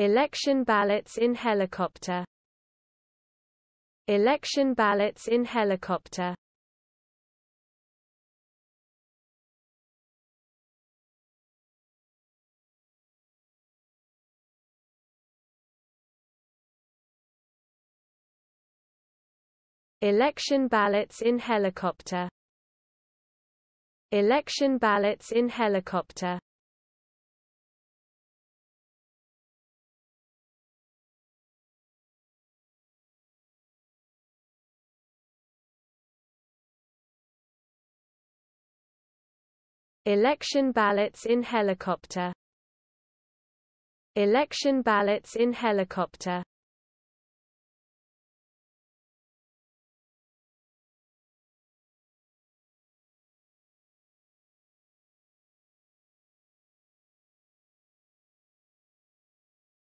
Election ballots in helicopter. Election ballots in helicopter. Election ballots in helicopter. Election ballots in helicopter. Election ballots in helicopter. Election ballots in helicopter.